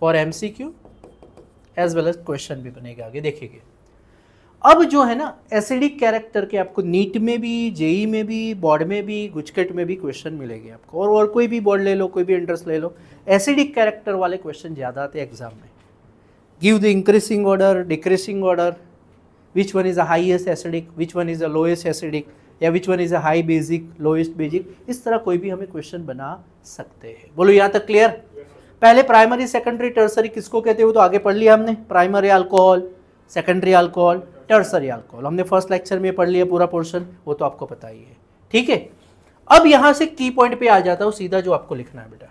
For MCQ as well as question भी बनेगा आगे देखेंगे। अब जो है ना एसिडिक कैरेक्टर के आपको नीट में भी, जेई में भी, बोर्ड में भी, गुजकेट में भी क्वेश्चन मिलेंगे आपको, और कोई भी बोर्ड ले लो, कोई भी एंट्रेंस ले लो, एसिडिक कैरेक्टर वाले क्वेश्चन ज़्यादा आते हैं एग्जाम में। Give the increasing order, decreasing order, which one is a highest acidic, which one is a lowest acidic, या which one is a high basic, lowest basic, इस तरह कोई भी हमें क्वेश्चन बना सकते हैं। बोलो यहाँ तक क्लियर? पहले प्राइमरी, सेकेंडरी, टर्सरी किसको कहते हो तो आगे पढ़ लिया हमने, primary alcohol, secondary alcohol, tertiary alcohol, हमने फर्स्ट लेक्चर में पढ़ लिया पूरा पोर्शन, वो तो आपको पता ही है। ठीक है, अब यहाँ से की पॉइंट पे आ जाता हूँ सीधा जो आपको लिखना है बेटा।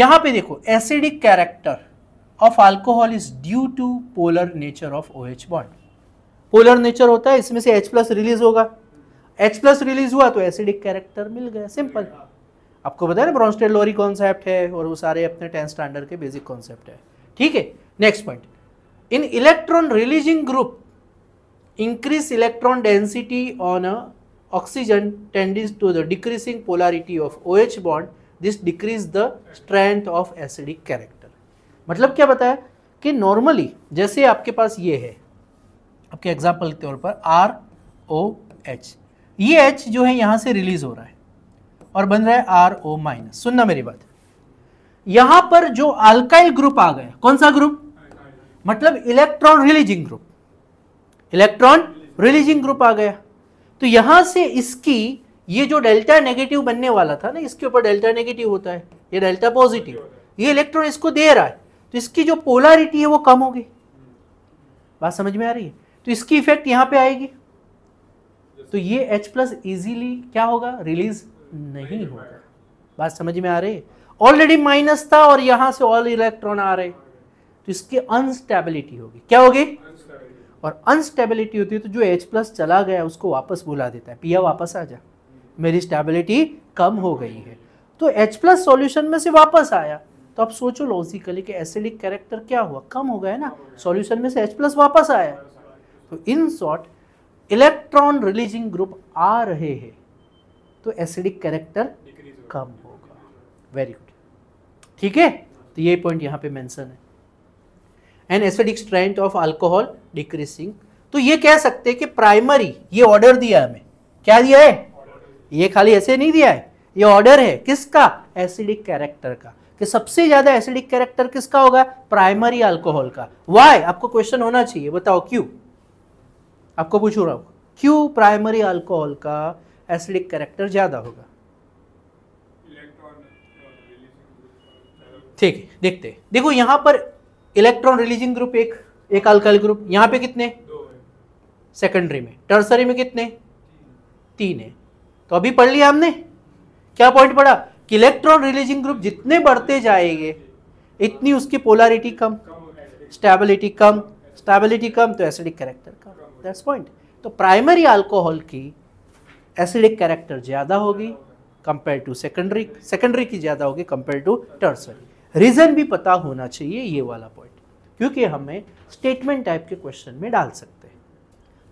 यहाँ पे देखो, acidic character of alcohol is due to polar nature of OH bond. Polar nature होता है, इसमें से H+ रिलीज होगा, H+ रिलीज हुआ तो एसिडिक कैरेक्टर मिल गया, सिंपल। आपको पता है ना ब्रोंस्टेड लोरी कॉन्सेप्ट है और वो सारे अपने 10th स्टैंडर्ड के बेसिक कॉन्सेप्ट है। ठीक है, next point, in electron releasing group increase electron density on oxygen tending to the decreasing polarity of OH bond, this decrease the strength of acidic character. मतलब क्या बताया कि नॉर्मली जैसे आपके पास ये है, आपके एग्जाम्पल के तौर पर ROH, ये H जो है यहाँ से रिलीज हो रहा है और बन रहा है RO-। सुनना मेरी बात, यहाँ पर जो अल्काइल ग्रुप आ गया, कौन सा ग्रुप, मतलब electron releasing group, electron releasing group आ गया, तो यहाँ से इसकी ये जो डेल्टा नेगेटिव बनने वाला था ना, इसके ऊपर डेल्टा नेगेटिव होता है, ये डेल्टा पॉजिटिव, ये इलेक्ट्रॉन इसको दे रहा है, तो इसकी जो पोलैरिटी है वो कम होगी। बात समझ में आ रही है? तो इसकी इफेक्ट यहाँ पे आएगी, तो ये H+ इजीली क्या होगा, रिलीज नहीं होगा। बात समझ में आ रही है? ऑलरेडी माइनस था और यहाँ से ऑल इलेक्ट्रॉन आ रहे, तो इसकी अनस्टेबिलिटी होगी। क्या होगी? और अनस्टेबिलिटी होती है तो जो H+ चला गया उसको वापस बुला देता है, पिया वापस आ जा, मेरी स्टेबिलिटी कम हो गई है, तो H+ सॉल्यूशन में से वापस आया। तो आप सोचो लॉजिकली कि एसिडिक कैरेक्टर क्या हुआ, कम हो गया ना, सॉल्यूशन में से H+ वापस आया। तो in short electron releasing group आ रहे हैं तो एसिडिक कैरेक्टर कम होगा। वेरी गुड, ठीक है, तो ये पॉइंट यहाँ पे मेंशन है। And acidic strength of alcohol decreasing, तो ये कह सकते हैं कि प्राइमरी, ये ऑर्डर दिया हमें, क्या दिया है, ये खाली ऐसे नहीं दिया है, ये ऑर्डर है किसका, एसिडिक कैरेक्टर का, कि सबसे ज्यादा एसिडिक कैरेक्टर किसका होगा, प्राइमरी अल्कोहल का। व्हाई, आपको क्वेश्चन होना चाहिए, बताओ क्यों, आपको पूछू रहा हूं, क्यों प्राइमरी अल्कोहल का एसिडिक कैरेक्टर ज्यादा होगा। ठीक है, देखते हैं। देखो यहाँ पर इलेक्ट्रॉन रिलीजिंग ग्रुप एक अल्काइल ग्रुप, यहाँ पे कितने, सेकेंडरी में, टर्सरी में कितने, तीन है। तो अभी पढ़ लिया हमने, क्या पॉइंट पढ़ा कि इलेक्ट्रॉन रिलीजिंग ग्रुप जितने बढ़ते जाएंगे इतनी उसकी पोलैरिटी कम, स्टेबिलिटी कम, स्टेबिलिटी कम तो एसिडिक कैरेक्टर कम, दैट्स पॉइंट। तो प्राइमरी अल्कोहल की एसिडिक कैरेक्टर ज़्यादा होगी कंपेयर टू सेकेंडरी, सेकेंडरी की ज़्यादा होगी कंपेयर टू टर्सरी। रीज़न भी पता होना चाहिए ये वाला पॉइंट, क्योंकि हमें स्टेटमेंट टाइप के क्वेश्चन में डाल सकते हैं।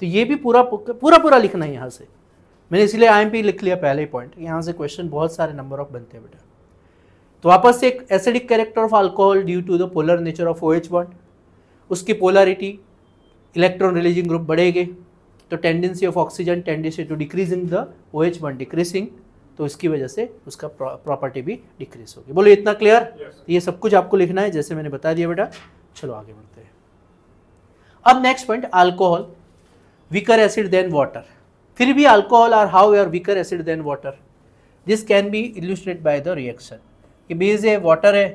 तो ये भी पूरा पूरा पूरा लिखना है, यहाँ से मैंने इसलिए IMP लिख लिया पहले ही पॉइंट, यहाँ से क्वेश्चन बहुत सारे नंबर ऑफ बनते हैं बेटा। तो वापस एक acidic character of alcohol due to the polar nature of OH bond, उसकी पोलैरिटी, इलेक्ट्रॉन रिलीजिंग ग्रुप बढ़ेंगे तो tendency of oxygen tendency to decreasing the OH bond decreasing, तो इसकी वजह से उसका प्रॉपर्टी भी डिक्रीज होगी। बोलो इतना क्लियर? yes. ये सब कुछ आपको लिखना है जैसे मैंने बता दिया बेटा। चलो आगे बढ़ते हैं। अब next point, alcohol weaker acid than water, फिर भी alcohol are how are weaker acid than water, this can be illustrate by the reaction, कि बेस है वाटर है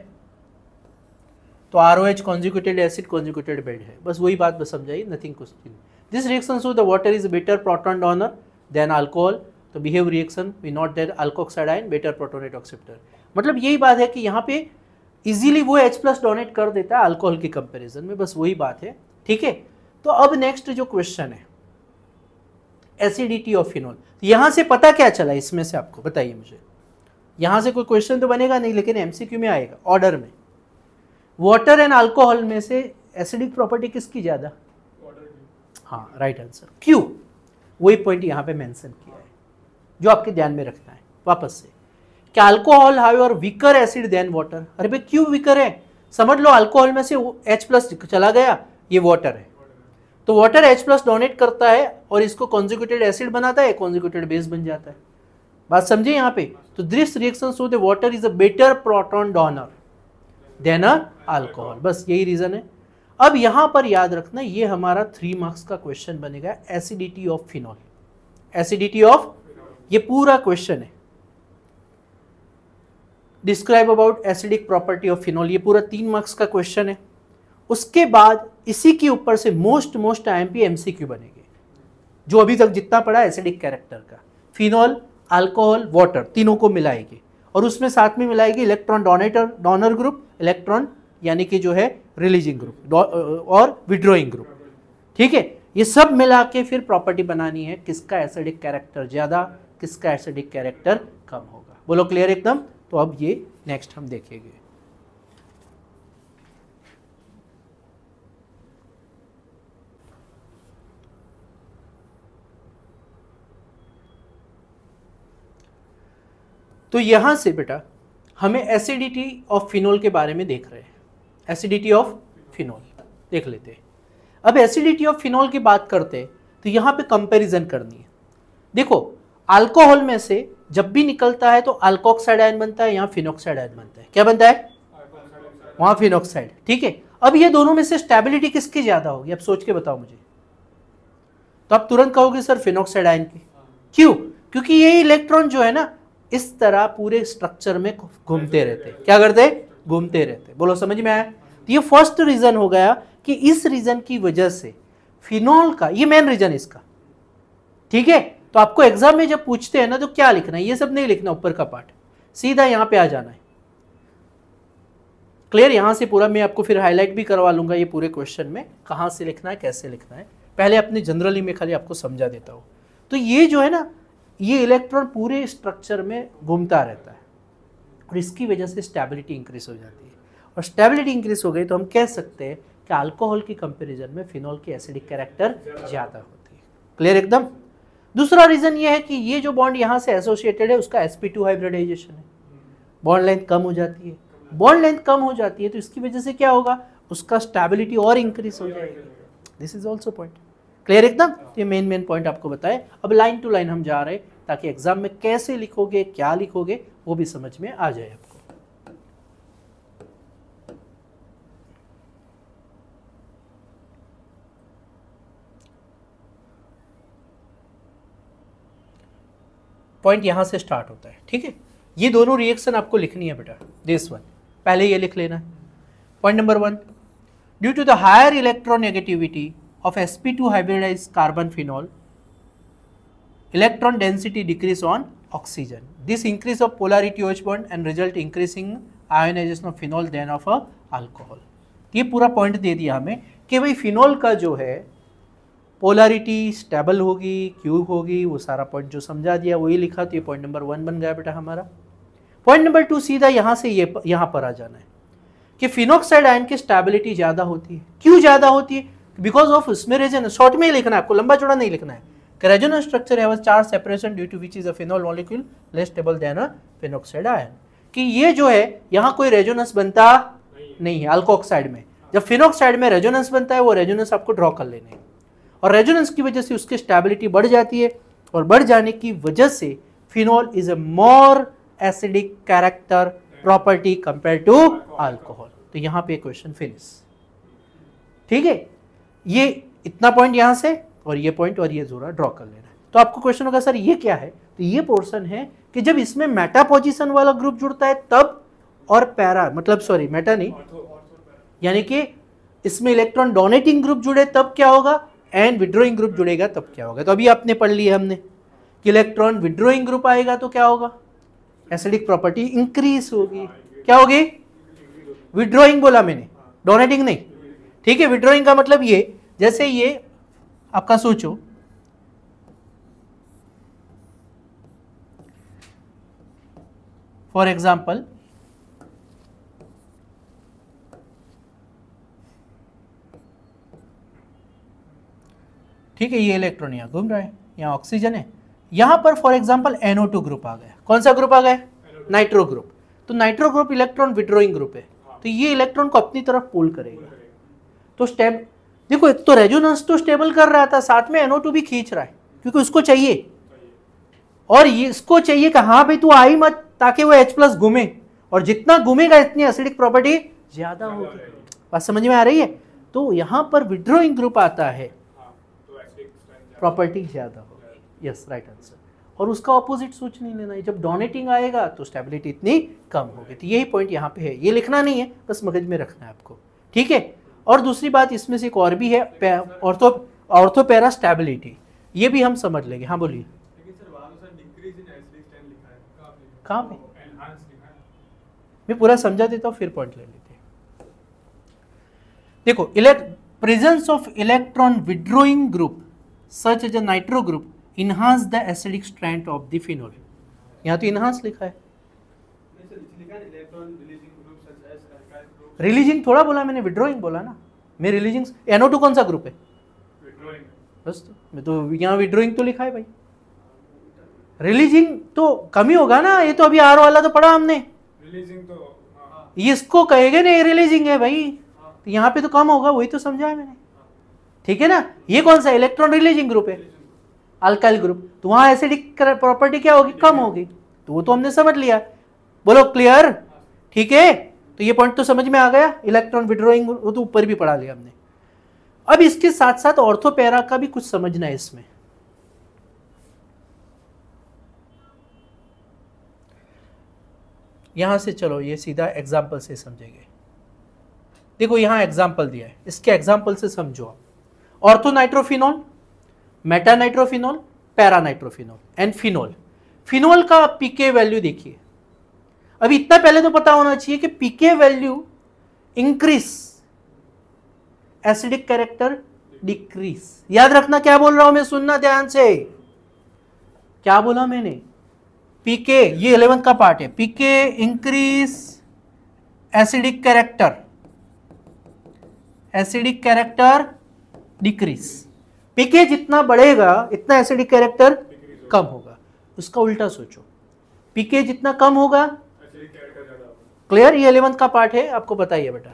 तो ROH conjugated acid conjugated bed है, बस वही बात समझाई, नथिंग कुछ। This reaction show the water is better proton donor than alcohol, तो behave reaction we note that alkoxide ion better protonate acceptor, मतलब यही बात है कि यहाँ पे इजीली वो H+ डोनेट कर देता है अल्कोहल के कंपैरिजन में, बस वही बात है। ठीक है, तो अब नेक्स्ट जो क्वेश्चन है एसिडिटी ऑफ फिनोल, यहाँ से पता क्या चला इसमें से, आपको बताइए मुझे। यहाँ से कोई क्वेश्चन तो बनेगा नहीं लेकिन MCQ में आएगा ऑर्डर में। वाटर एंड अल्कोहल में से एसिडिक प्रॉपर्टी किसकी ज़्यादा, हाँ राइट आंसर, क्यों, वही पॉइंट यहाँ पे मेंशन किया है जो आपके ध्यान में रखना है। वापस से, क्या अल्कोहल हाई और वीकर एसिड देन वाटर, अरे भाई क्यों वीकर है, समझ लो अल्कोहल में से H प्लस चला गया, ये वाटर है, तो वाटर H प्लस डोनेट करता है और इसको कॉन्जुगेटेड एसिड बनाता है, कॉन्जुगेटेड बेस बन जाता है। बात समझे यहाँ पे? तो this reaction show the water is a better proton donor than a alcohol. बस यही रीजन है। अब यहाँ पर याद रखना ये हमारा 3 मार्क्स का क्वेश्चन बनेगा, acidity of phenol, acidity of, ये पूरा क्वेश्चन है। Describe about acidic property of phenol, ये पूरा 3 मार्क्स का क्वेश्चन है। उसके बाद इसी के ऊपर से मोस्ट IMP MCQ बनेंगे, जो अभी तक जितना पढ़ा एसिडिक कैरेक्टर का, फिनॉल, अल्कोहल, वाटर, तीनों को मिलाएगी और उसमें साथ में मिलाएगी इलेक्ट्रॉन डोनर ग्रुप, इलेक्ट्रॉन यानी कि जो है रिलीजिंग ग्रुप और विड्रॉइंग ग्रुप, ठीक है। ये सब मिला के फिर प्रॉपर्टी बनानी है किसका एसिडिक कैरेक्टर ज़्यादा, किसका एसिडिक कैरेक्टर कम होगा। बोलो क्लियर एकदम? तो अब ये नेक्स्ट हम देखेंगे। तो यहां से बेटा हमें एसिडिटी ऑफ फिनोल के बारे में देख रहे हैं, एसिडिटी ऑफ फिनोल देख लेते हैं। अब एसिडिटी ऑफ फिनोल की बात करते हैं तो यहाँ पे कंपैरिजन करनी है। देखो अल्कोहल में से जब भी निकलता है तो अल्कोक्साइड आयन बनता है, यहाँ फिनोक्साइड आयन बनता है, क्या बनता है वहाँ फिनोक्साइड, ठीक है। अब ये दोनों में से स्टेबिलिटी किसकी ज़्यादा होगी, अब सोच के बताओ मुझे। तो आप तुरंत कहोगे सर फिनोक्साइड आयन की, क्यों? क्योंकि ये इलेक्ट्रॉन जो है ना इस तरह पूरे स्ट्रक्चर में घूमते रहते हैं, क्या करते हैं, घूमते रहते हैं। बोलो समझ में आया? तो ये फर्स्ट रीज़न हो गया कि इस रीजन की वजह से फिनॉल का, ये मेन रीजन इसका, ठीक है। तो आपको एग्जाम में जब पूछते हैं ना तो क्या लिखना है, ये सब नहीं लिखना ऊपर का पार्ट, सीधा यहाँ पे आ जाना है, क्लियर। यहाँ से पूरा मैं आपको फिर हाईलाइट भी करवा लूँगा ये पूरे क्वेश्चन में कहाँ से लिखना है, कैसे लिखना है। पहले अपने जनरली में खाली आपको समझा देता हूँ। तो ये जो है ना ये इलेक्ट्रॉन पूरे स्ट्रक्चर में घूमता रहता है और इसकी वजह से स्टेबिलिटी इंक्रीज हो जाती है, और स्टेबिलिटी इंक्रीज हो गई तो हम कह सकते हैं कि अल्कोहल की कंपैरिजन में फिनॉल की एसिडिक कैरेक्टर ज़्यादा होती है, क्लियर एकदम। दूसरा रीज़न ये है कि ये जो बॉन्ड यहाँ से एसोसिएटेड है उसका sp2 हाइब्रिडाइजेशन है, बॉन्ड लेंथ कम हो जाती है, बॉन्ड लेंथ कम हो जाती है तो इसकी वजह से क्या होगा, उसका स्टेबिलिटी और इंक्रीज हो जाएगी। This is also point, clear एकदम। तो ये मेन पॉइंट आपको बताए। अब लाइन टू लाइन हम जा रहे हैं ताकि एग्जाम में कैसे लिखोगे, क्या लिखोगे, वो भी समझ में आ जाए आपको। पॉइंट यहाँ से स्टार्ट होता है, ठीक है। ये दोनों रिएक्शन आपको लिखनी है बेटा, दिस वन पहले ये लिख लेना है। Point number 1, due to the higher electronegativity of sp2 hybridize carbon phenol, electron density decrease on oxygen, this increase of polarity OH bond and result increasing ionization of phenol than of a alcohol. ये पूरा point दे दिया हमें कि भाई phenol का जो है polarity stable होगी, क्यों होगी, वो सारा पॉइंट जो समझा दिया वही लिखा। तो ये पॉइंट नंबर 1 बन गया बेटा हमारा। पॉइंट नंबर 2 सीधा यहाँ से ये यहाँ पर आ जाना है कि फिनोक्साइड आयन की स्टेबिलिटी ज़्यादा होती है, क्यों ज़्यादा होती है, बिकॉज ऑफ उसमें रेजन, शॉर्ट में ही लिखना है आपको, लंबा चौड़ा नहीं लिखना है। Resonance structure have charge separation due to which is a phenol molecule less stable than a phenoxide ion, कि ये जो है यहाँ कोई रेजोनेंस बनता नहीं है अल्कोक्साइड में, जब फिनोक्साइड में रेजोनेंस बनता है वो रेजोनेंस आपको ड्रॉ कर लेना है, और रेजोनेंस की वजह से उसकी स्टेबिलिटी बढ़ जाती है, और बढ़ जाने की वजह से phenol is a more acidic character property compare to alcohol. तो यहाँ पे क्वेश्चन फिनिश, ठीक है। ये इतना पॉइंट यहाँ से और ये पॉइंट और ये जोड़ा ड्रॉ कर लेना है। तो आपको क्वेश्चन होगा सर ये क्या है, तो ये पोर्शन है कि जब इसमें मेटा पोजीशन वाला ग्रुप जुड़ता है तब, और पैरा मतलब सॉरी मेटा नहीं, यानी कि इसमें इलेक्ट्रॉन डोनेटिंग ग्रुप जुड़े तब क्या होगा, एंड विड्रॉइंग ग्रुप जुड़ेगा तब क्या होगा। तो अभी आपने पढ़ लिया हमने कि इलेक्ट्रॉन विड्रॉइंग ग्रुप आएगा तो क्या होगा, एसिडिक प्रॉपर्टी इंक्रीज होगी, क्या होगी, विड्रॉइंग बोला मैंने, डोनेटिंग नहीं, ठीक है। विड्रॉइंग का मतलब ये, जैसे ये आपका सोचो फॉर एग्जाम्पल ठीक है, ये इलेक्ट्रॉन यहाँ घूम रहा है, यहाँ ऑक्सीजन है, यहाँ पर फॉर एग्जांपल NO2 ग्रुप आ गया, कौन सा ग्रुप आ गया, नाइट्रो ग्रुप। तो nitro group electron withdrawing group है, तो ये इलेक्ट्रॉन को अपनी तरफ पुल करेगा। तो स्टेब देखो, एक तो रेजोनेंस तो स्टेबल कर रहा था, साथ में NO2 भी खींच रहा है क्योंकि उसको चाहिए, और ये इसको चाहिए कि हाँ भाई तू आई मत, ताकि वो H+ घूमे, और जितना घूमेगा इतनी एसिडिक प्रॉपर्टी ज्यादा होगी। बात समझ में आ रही है? तो यहाँ पर विड्रॉइंग ग्रुप आता है, प्रॉपर्टी ज्यादा होगी। Yes, right answer. और उसका ऑपोजिट सोच नहीं लेना है, जब डोनेटिंग आएगा तो स्टेबिलिटी इतनी कम होगी। तो यही पॉइंट यहाँ पे है, ये लिखना नहीं है, बस मगज में रखना है आपको, ठीक है। और दूसरी बात इसमें से एक और भी है, ऑर्थोपेरा स्टेबिलिटी, ये भी हम समझ लेंगे। हाँ बोलिए, कहाँ पे मैं पूरा समझा देता हूँ, फिर पॉइंट ले लेते हैं। देखो, presence of electron withdrawing group such as a nitro group enhance the acidic strength of the phenol. यहाँ तो इनहांस लिखा है, रिलीजिंग थोड़ा बोला मैंने, विड्रॉइंग बोला ना मैं। रिलीजिंग NO2 कौन सा ग्रुप है? बस मैं तो यहाँ विड्रॉइंग तो लिखा है भाई, रिलीजिंग तो कम ही होगा ना। ये तो अभी आर वाला तो पढ़ा हमने, रिलीजिंग तो इसको कहेंगे ना, ये रिलीजिंग है भाई, तो यहाँ पे तो कम होगा, वही तो समझाया मैंने, ठीक है ना। ये कौन सा इलेक्ट्रॉन रिलीजिंग ग्रुप है, अल्काइल ग्रुप, तो वहाँ एसिडिक प्रॉपर्टी क्या होगी, कम होगी, तो वो तो हमने समझ लिया। बोलो क्लियर, ठीक है। तो ये पॉइंट तो समझ में आ गया, इलेक्ट्रॉन विड्रॉइंग, वो तो ऊपर भी पढ़ा लिया हमने। अब इसके साथ साथ ऑर्थोपेरा का भी कुछ समझना है इसमें। यहाँ से चलो, ये सीधा एग्जाम्पल से समझेंगे। देखो यहाँ एग्जाम्पल दिया है, इसके एग्जाम्पल से समझो आप। Orthonitrophenol, metanitrophenol, paranitrophenol and phenol. Phenol का पीके वैल्यू देखिए, अभी इतना पहले तो पता होना चाहिए कि pK value increase, acidic character decrease. याद रखना क्या बोल रहा हूं मैं, सुनना ध्यान से क्या बोला मैंने। पीके, ये 11th का पार्ट है, pK increase acidic character, acidic character decrease. PK जितना बढ़ेगा इतना एसिडिक कैरेक्टर कम होगा, उसका उल्टा सोचो, पीके जितना कम होगा एसिडिक कैरेक्टर ज्यादा होगा। क्लियर, ये 11th का पार्ट है, आपको बताइए बेटा।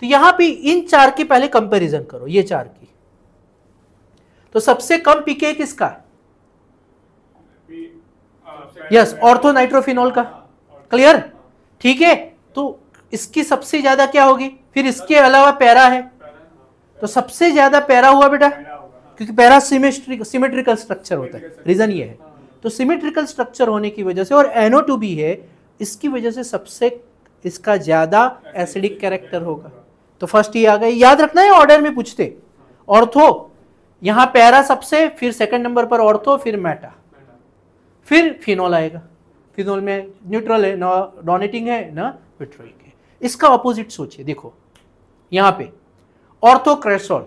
तो यहाँ पे इन चार की पहले कंपैरिजन करो, ये चार की। तो सबसे कम पीके किसका है? यस, ऑर्थोनाइट्रोफिनोल का। क्लियर, ठीक है। तो इसकी सबसे ज्यादा क्या होगी, फिर इसके अलावा पैरा है, तो सबसे ज्यादा पैरा हुआ बेटा, क्योंकि पैरा सिमेट्रिकल स्ट्रक्चर होता है, रीजन ये है। तो सिमेट्रिकल स्ट्रक्चर होने की वजह से, और NO2 भी है, इसकी वजह से सबसे इसका ज्यादा एसिडिक कैरेक्टर होगा। तो फर्स्ट ये आ गए, याद रखना है, ऑर्डर में पूछते। ऑर्थो, यहाँ पैरा सबसे, फिर सेकंड नंबर पर ऑर्थो, फिर मेटा, फिर फिनोल आएगा। फिनोल में न्यूट्रल है ना, डोनेटिंग है ना, विट्रोइक है। इसका ऑपोजिट सोचिए, देखो यहाँ पे ऑर्थोक्रेसोल।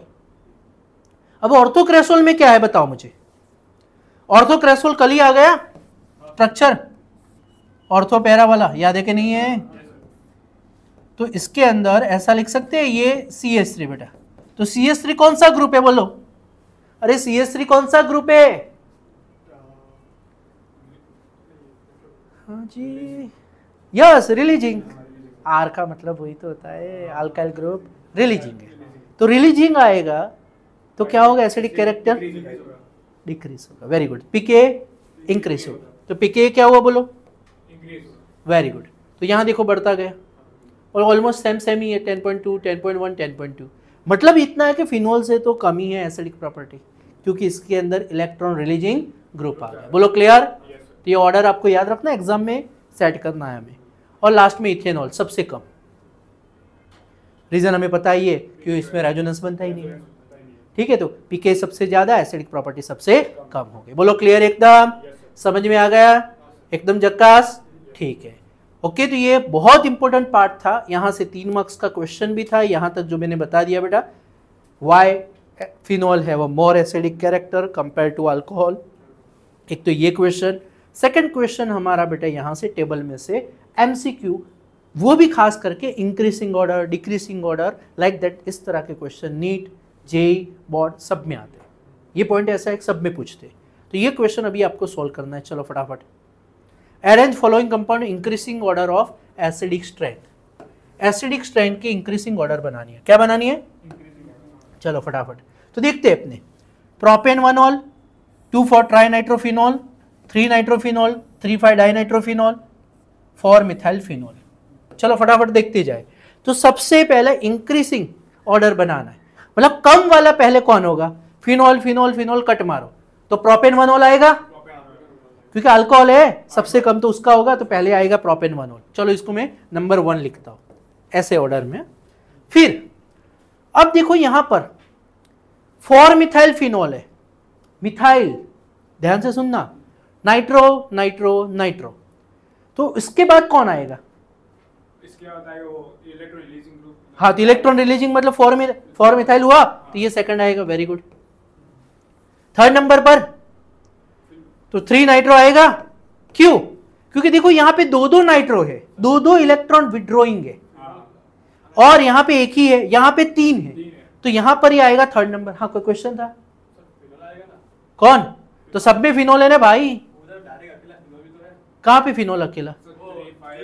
अब ऑर्थोक्रेसोल में क्या है बताओ मुझे, ऑर्थोक्रेसोल कल ही आ गया स्ट्रक्चर, ऑर्थोपेरा वाला, याद है कि नहीं है? तो इसके अंदर ऐसा लिख सकते हैं, ये CH3 बेटा, तो CH3 कौन सा ग्रुप है बोलो? अरे CH3 कौन सा ग्रुप है? हाँ जी, यस, रिलीजिंग। आर का मतलब वही तो होता है, अल्काइल ग्रुप, रिलीजिंग है, तो रिलीजिंग आएगा तो क्या होगा, एसिडिक कैरेक्टर डिक्रीज होगा। वेरी गुड, पीके इंक्रीज होगा, तो पीके क्या हुआ बोलो, वेरी गुड। तो यहाँ देखो बढ़ता गया, और ऑलमोस्ट सेम ही है, 10.2, 10.1, 10.2, मतलब इतना है कि फिनोल से तो कम ही है एसिडिक प्रॉपर्टी, क्योंकि इसके अंदर इलेक्ट्रॉन रिलीजिंग ग्रुप आ गया। बोलो क्लियर। तो ये ऑर्डर आपको याद रखना, एग्जाम में सेट करना है हमें। और लास्ट में इथेनॉल सबसे कम, रीजन हमें पता ही है क्यों, इसमें रेजोनेंस बनता ही नहीं है, ठीक है। तो पीके सबसे ज्यादा, एसिडिक प्रॉपर्टी सबसे कम होगी। बोलो क्लियर, एकदम समझ में आ गया, एकदम जक्कास, ठीक है, ओके। तो ये बहुत इंपॉर्टेंट पार्ट था, यहाँ से 3 मार्क्स का क्वेश्चन भी था। यहाँ तक जो मैंने बता दिया बेटा, वाई फिनॉल है वो more acidic character compare to alcohol, एक तो ये क्वेश्चन। सेकेंड क्वेश्चन हमारा बेटा यहाँ से टेबल में से MCQ, वो भी खास करके increasing order, decreasing order, like that, इस तरह के क्वेश्चन नीट, JEE, बोर्ड सब में आते हैं। ये पॉइंट ऐसा है सब में पूछते हैं। तो ये क्वेश्चन अभी आपको सॉल्व करना है, चलो फटाफट। Arrange following compound increasing order of acidic strength. Acidic strength की इंक्रीजिंग ऑर्डर बनानी है। क्या बनानी है? चलो फटाफट तो देखते हैं अपने। Propane 1 ol, two four trinitrophenol, three nitrophenol, three five dinitrophenol, four methylphenol. चलो फटाफट देखते जाए। तो सबसे पहले इंक्रीजिंग ऑर्डर बनाना है, मतलब कम वाला पहले कौन होगा? फिनॉल फिनॉल फिनॉल कट मारो तो प्रोपेन 1 ऑल आएगा, क्योंकि अल्कोहल है सबसे कम तो उसका होगा, तो पहले आएगा प्रोपेन 1 ऑल। चलो इसको मैं नंबर 1 लिखता हूँ ऐसे ऑर्डर में। फिर अब देखो यहाँ पर 4-मिथाइलफिनॉल है, मिथाइल ध्यान से सुनना, नाइट्रो नाइट्रो नाइट्रो, तो इसके बाद कौन आएगा? इसके बाद आएगा वो इलेक्ट्रॉन रिलीजिंग ग्रुप। हाँ तो इलेक्ट्रॉन रिलीजिंग मतलब 4 मिथाइल हुआ तो ये सेकंड आएगा, वेरी गुड। थर्ड नंबर पर तो 3 नाइट्रो आएगा, क्यों? क्योंकि देखो यहाँ पे 2-2 नाइट्रो है, 2-2 इलेक्ट्रॉन विड्रॉइंग है, और यहाँ पे एक ही है, यहाँ पे 3 है, तो यहाँ पर ही आएगा थर्ड नंबर। हाँ कोई क्वेश्चन था? कौन? तो सब में फिनोल है ना भाई, कहाँ पे फिनोल अकेला?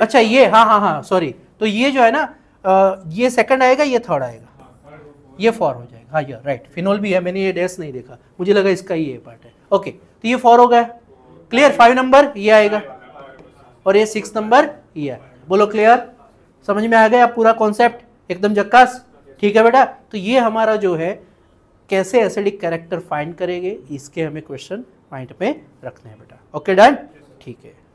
अच्छा ये हाँ हाँ हाँ सॉरी, तो ये जो है ना ये सेकंड आएगा, ये थर्ड आएगा, ये 4 हो जाएगा। हाँ यार राइट, फिनोल भी है, मैंने ये डैश नहीं देखा, मुझे लगा इसका ही ये पार्ट है। ओके तो ये 4 हो गया, क्लियर। 5 नंबर ये आएगा और ये 6 नंबर ये आएगा। बोलो क्लियर, समझ में आ गया पूरा कॉन्सेप्ट? एकदम झक्कास, ठीक है बेटा। तो ये हमारा जो है कैसे एसिडिक कैरेक्टर फाइंड करेंगे, इसके हमें क्वेश्चन माइंड में रखने हैं बेटा। ओके डन, ठीक है।